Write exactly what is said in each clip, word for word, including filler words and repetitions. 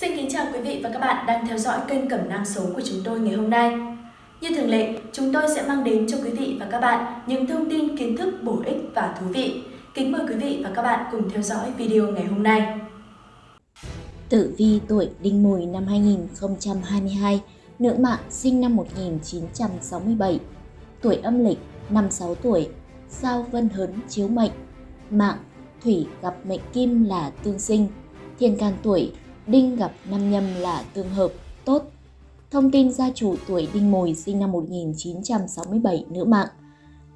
Xin kính chào quý vị và các bạn đang theo dõi kênh Cẩm Nang Số của chúng tôi ngày hôm nay. Như thường lệ, chúng tôi sẽ mang đến cho quý vị và các bạn những thông tin kiến thức bổ ích và thú vị. Kính mời quý vị và các bạn cùng theo dõi video ngày hôm nay. Tử vi tuổi Đinh Mùi năm hai nghìn không trăm hai mươi hai, nữ mạng sinh năm một nghìn chín trăm sáu mươi bảy, tuổi âm lịch năm mươi sáu tuổi, sao Vân Hớn chiếu mệnh, mạng Thủy gặp mệnh Kim là tương sinh, thiên can tuổi Đinh gặp năm Nhâm là tương hợp, tốt. Thông tin gia chủ tuổi Đinh Mùi sinh năm một nghìn chín trăm sáu mươi bảy, nữ mạng.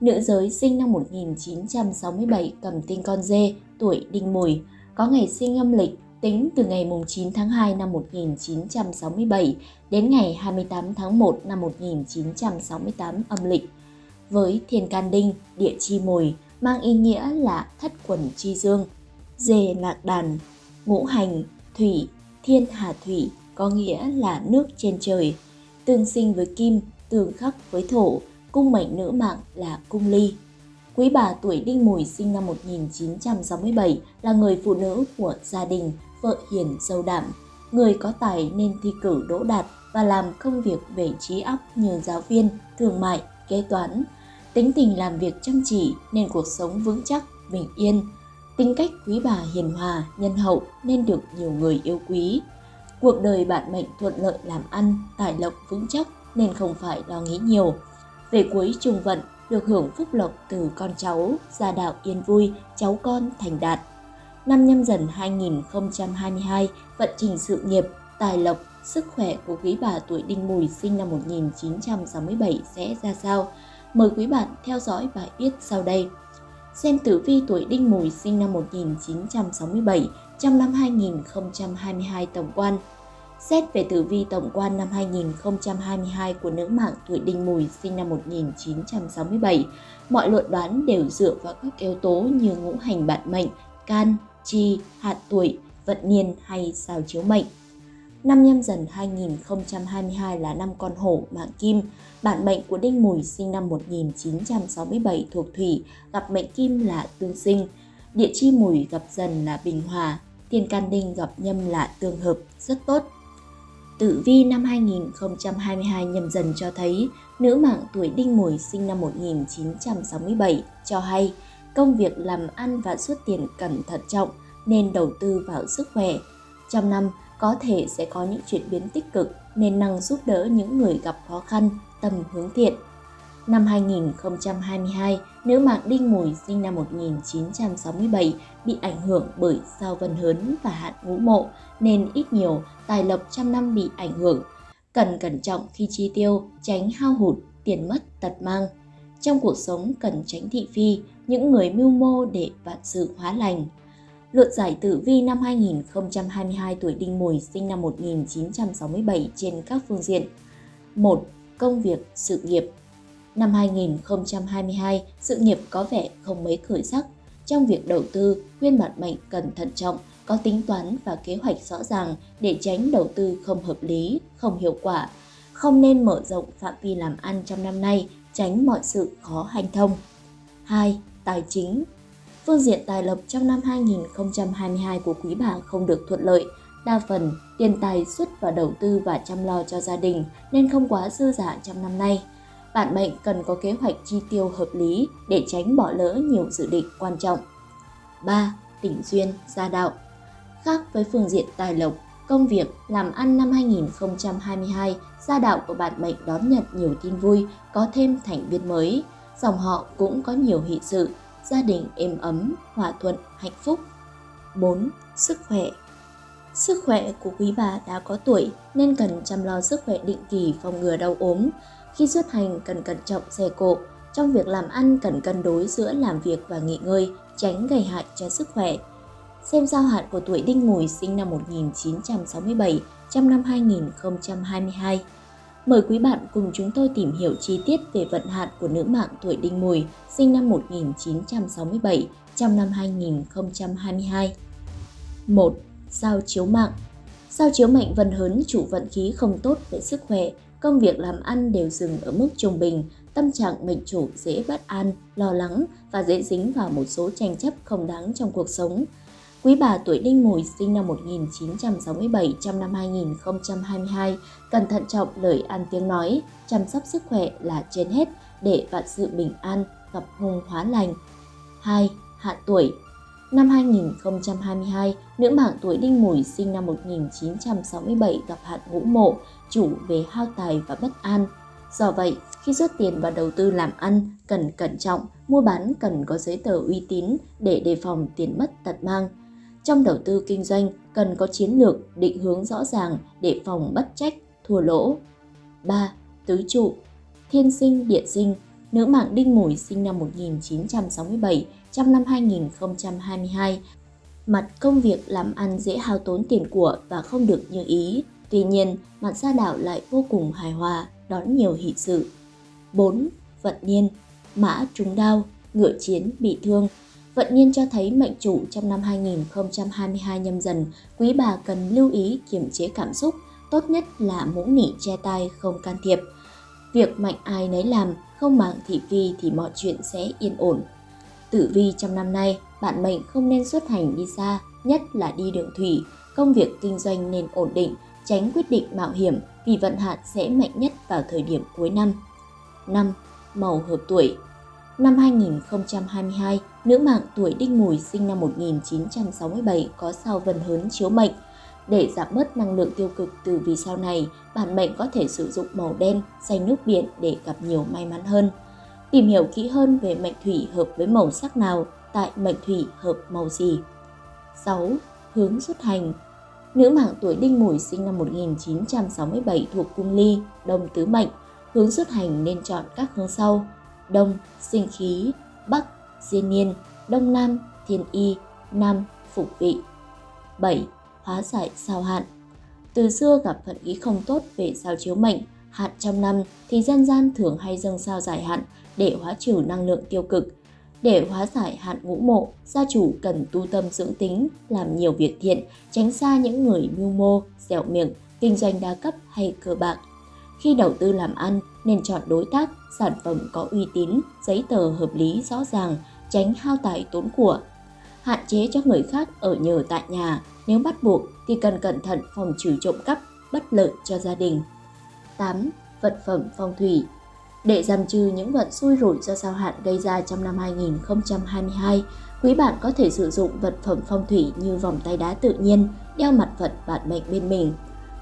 Nữ giới sinh năm một nghìn chín trăm sáu mươi bảy cầm tinh con dê, tuổi Đinh Mùi, có ngày sinh âm lịch tính từ ngày chín tháng hai năm một nghìn chín trăm sáu mươi bảy đến ngày hai mươi tám tháng một năm một nghìn chín trăm sáu mươi tám âm lịch. Với thiên can Đinh, địa chi Mùi, mang ý nghĩa là thất quần chi dương, dê lạc đàn, ngũ hành Thủy, Thiên Hà Thủy có nghĩa là nước trên trời, tương sinh với Kim, tương khắc với Thổ, cung mệnh nữ mạng là Cung Ly. Quý bà tuổi Đinh Mùi sinh năm một nghìn chín trăm sáu mươi bảy là người phụ nữ của gia đình, vợ hiền dâu đảm, người có tài nên thi cử đỗ đạt và làm công việc về trí óc như giáo viên, thương mại, kế toán. Tính tình làm việc chăm chỉ nên cuộc sống vững chắc, bình yên. Tính cách quý bà hiền hòa, nhân hậu nên được nhiều người yêu quý. Cuộc đời bạn mệnh thuận lợi làm ăn, tài lộc vững chắc nên không phải lo nghĩ nhiều. Về cuối trùng vận, được hưởng phúc lộc từ con cháu, gia đạo yên vui, cháu con thành đạt. Năm Nhâm Dần hai nghìn không trăm hai mươi hai, vận trình sự nghiệp, tài lộc, sức khỏe của quý bà tuổi Đinh Mùi sinh năm một nghìn chín trăm sáu mươi bảy sẽ ra sao? Mời quý bạn theo dõi bài viết sau đây. Xem tử vi tuổi Đinh Mùi sinh năm một nghìn chín trăm sáu mươi bảy trong năm hai nghìn không trăm hai mươi hai tổng quan. Xét về tử vi tổng quan năm hai nghìn không trăm hai mươi hai của nữ mạng tuổi Đinh Mùi sinh năm một nghìn chín trăm sáu mươi bảy, mọi luận đoán đều dựa vào các yếu tố như ngũ hành bạn mệnh, can, chi, hạn tuổi, vận niên hay sao chiếu mệnh. Năm Nhâm Dần hai nghìn không trăm hai mươi hai là năm con hổ mạng Kim, bản mệnh của Đinh Mùi sinh năm một nghìn chín trăm sáu mươi bảy thuộc Thủy, gặp mệnh Kim là tương sinh, địa chi Mùi gặp Dần là bình hòa, thiên can Đinh gặp Nhâm là tương hợp, rất tốt. Tử vi năm hai nghìn không trăm hai mươi hai Nhâm Dần cho thấy, nữ mạng tuổi Đinh Mùi sinh năm một nghìn chín trăm sáu mươi bảy cho hay, công việc làm ăn và xuất tiền cần thận trọng nên đầu tư vào sức khỏe. Trong năm, có thể sẽ có những chuyển biến tích cực nên năng giúp đỡ những người gặp khó khăn, tâm hướng thiện. Năm hai nghìn không trăm hai mươi hai, nữ mạng Đinh Mùi sinh năm một nghìn chín trăm sáu mươi bảy bị ảnh hưởng bởi sao Vân Hớn và hạn Ngũ Mộ nên ít nhiều tài lộc trăm năm bị ảnh hưởng. Cần cẩn trọng khi chi tiêu, tránh hao hụt, tiền mất tật mang. Trong cuộc sống cần tránh thị phi, những người mưu mô để vạn sự hóa lành. Luận giải tử vi năm hai nghìn không trăm hai mươi hai tuổi Đinh Mùi sinh năm một nghìn chín trăm sáu mươi bảy trên các phương diện. một. Công việc, sự nghiệp. Năm hai nghìn không trăm hai mươi hai, sự nghiệp có vẻ không mấy khởi sắc. Trong việc đầu tư, khuyên bạn mệnh cần thận trọng, có tính toán và kế hoạch rõ ràng để tránh đầu tư không hợp lý, không hiệu quả. Không nên mở rộng phạm vi làm ăn trong năm nay, tránh mọi sự khó hành thông. hai. Tài chính. Phương diện tài lộc trong năm hai nghìn không trăm hai mươi hai của quý bà không được thuận lợi, đa phần tiền tài xuất vào đầu tư và chăm lo cho gia đình nên không quá dư dả trong năm nay. Bạn mệnh cần có kế hoạch chi tiêu hợp lý để tránh bỏ lỡ nhiều dự định quan trọng. ba. Tình duyên, gia đạo. Khác với phương diện tài lộc, công việc, làm ăn năm hai nghìn không trăm hai mươi hai, gia đạo của bạn mệnh đón nhận nhiều tin vui, có thêm thành viên mới, dòng họ cũng có nhiều hỷ sự, gia đình êm ấm, hòa thuận, hạnh phúc. bốn. Sức khỏe. Sức khỏe của quý bà đã có tuổi nên cần chăm lo sức khỏe định kỳ phòng ngừa đau ốm. Khi xuất hành cần cẩn trọng xe cộ, trong việc làm ăn cần cân đối giữa làm việc và nghỉ ngơi, tránh gây hại cho sức khỏe. Xem giao hạn của tuổi Đinh Mùi sinh năm một nghìn chín trăm sáu mươi bảy trong năm hai nghìn không trăm hai mươi hai. Mời quý bạn cùng chúng tôi tìm hiểu chi tiết về vận hạn của nữ mạng tuổi Đinh Mùi sinh năm một nghìn chín trăm sáu mươi bảy trong năm hai nghìn không trăm hai mươi hai. một. Sao chiếu mạng. Sao chiếu mệnh Vân Hớn chủ vận khí không tốt về sức khỏe, công việc làm ăn đều dừng ở mức trung bình, tâm trạng mệnh chủ dễ bất an, lo lắng và dễ dính vào một số tranh chấp không đáng trong cuộc sống. Quý bà tuổi Đinh Mùi sinh năm một nghìn chín trăm sáu mươi bảy trong năm hai nghìn không trăm hai mươi hai, cần thận trọng lời ăn tiếng nói, chăm sóc sức khỏe là trên hết để vạn sự bình an, gặp hung hóa lành. hai. Hạn tuổi. Năm hai nghìn không trăm hai mươi hai, nữ mạng tuổi Đinh Mùi sinh năm một nghìn chín trăm sáu mươi bảy gặp hạn ngũ mộ, chủ về hao tài và bất an. Do vậy, khi rút tiền vào đầu tư làm ăn, cần cẩn trọng, mua bán cần có giấy tờ uy tín để đề phòng tiền mất tật mang. Trong đầu tư kinh doanh, cần có chiến lược, định hướng rõ ràng để phòng bất trách, thua lỗ. ba. Tứ trụ. Thiên sinh, địa sinh. Nữ mạng Đinh Mùi sinh năm một nghìn chín trăm sáu mươi bảy, trong năm hai nghìn không trăm hai mươi hai. Mặt công việc làm ăn dễ hao tốn tiền của và không được như ý. Tuy nhiên, mặt gia đạo lại vô cùng hài hòa, đón nhiều hỷ sự. bốn. Vận niên. Mã trúng đao, ngựa chiến bị thương. Vận niên cho thấy mệnh chủ trong năm hai nghìn không trăm hai mươi hai nhâm dần, quý bà cần lưu ý kiềm chế cảm xúc, tốt nhất là mũm mỉm che tai không can thiệp. Việc mạnh ai nấy làm, không màng thị phi thì mọi chuyện sẽ yên ổn. Tử vi trong năm nay, bạn mệnh không nên xuất hành đi xa, nhất là đi đường thủy, công việc kinh doanh nên ổn định, tránh quyết định mạo hiểm vì vận hạn sẽ mạnh nhất vào thời điểm cuối năm. năm. Màu hợp tuổi. Năm hai nghìn không trăm hai mươi hai, nữ mạng tuổi Đinh Mùi sinh năm một nghìn chín trăm sáu mươi bảy có sao Vân Hớn chiếu mệnh. Để giảm bớt năng lượng tiêu cực từ vì sao này, bản mệnh có thể sử dụng màu đen, xanh nước biển để gặp nhiều may mắn hơn. Tìm hiểu kỹ hơn về mệnh thủy hợp với màu sắc nào, tại mệnh thủy hợp màu gì. sáu. Hướng xuất hành. Nữ mạng tuổi Đinh Mùi sinh năm một nghìn chín trăm sáu mươi bảy thuộc Cung Ly, Đông Tứ Mệnh. Hướng xuất hành nên chọn các hướng sau: Đông, sinh khí; Bắc, diên niên; Đông Nam, thiên y; Nam, phục vị. bảy. Hóa giải sao hạn. Từ xưa gặp vận khí không tốt về sao chiếu mệnh, hạn trong năm thì dân gian thường hay dâng sao giải hạn để hóa trừ năng lượng tiêu cực. Để hóa giải hạn ngũ mộ, gia chủ cần tu tâm dưỡng tính, làm nhiều việc thiện, tránh xa những người mưu mô, dẻo miệng, kinh doanh đa cấp hay cờ bạc. Khi đầu tư làm ăn, nên chọn đối tác, sản phẩm có uy tín, giấy tờ hợp lý rõ ràng, tránh hao tài tốn của. Hạn chế cho người khác ở nhờ tại nhà, nếu bắt buộc thì cần cẩn thận phòng trừ trộm cắp, bất lợi cho gia đình. tám. Vật phẩm phong thủy. Để giảm trừ những vận xui rủi do sao hạn gây ra trong năm hai nghìn không trăm hai mươi hai, quý bạn có thể sử dụng vật phẩm phong thủy như vòng tay đá tự nhiên, đeo mặt Phật bản mệnh bên mình.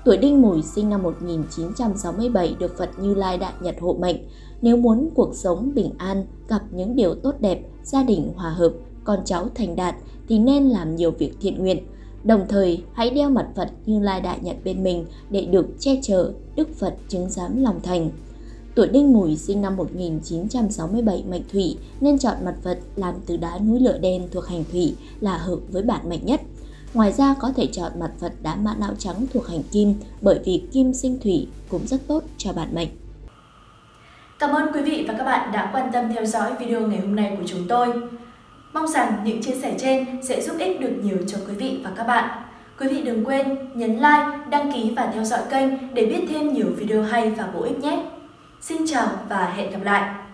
Tuổi Đinh Mùi sinh năm một nghìn chín trăm sáu mươi bảy được Phật Như Lai Đại Nhật hộ mệnh. Nếu muốn cuộc sống bình an, gặp những điều tốt đẹp, gia đình hòa hợp, con cháu thành đạt thì nên làm nhiều việc thiện nguyện. Đồng thời, hãy đeo mặt Phật Như Lai Đại Nhật bên mình để được che chở, Đức Phật chứng giám lòng thành. Tuổi Đinh Mùi sinh năm một nghìn chín trăm sáu mươi bảy mệnh thủy nên chọn mặt Phật làm từ đá núi lửa đen thuộc hành thủy là hợp với bản mệnh nhất. Ngoài ra có thể chọn mặt Phật đá mã não trắng thuộc hành kim bởi vì kim sinh thủy cũng rất tốt cho bản mệnh. Cảm ơn quý vị và các bạn đã quan tâm theo dõi video ngày hôm nay của chúng tôi. Mong rằng những chia sẻ trên sẽ giúp ích được nhiều cho quý vị và các bạn. Quý vị đừng quên nhấn like, đăng ký và theo dõi kênh để biết thêm nhiều video hay và bổ ích nhé. Xin chào và hẹn gặp lại!